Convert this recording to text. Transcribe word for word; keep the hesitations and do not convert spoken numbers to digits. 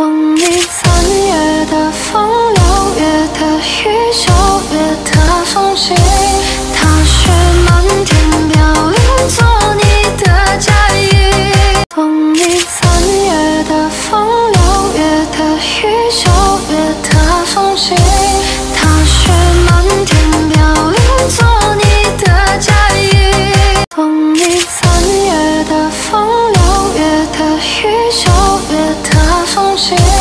风里三月的风，六月的雨，九月的风景。大雪漫天飘零，做你的嫁衣。风里三月的风，六月的雨，九月的风景。大雪漫天飘零，做你的嫁衣。风里三月的风，六月的雨，九月的风景。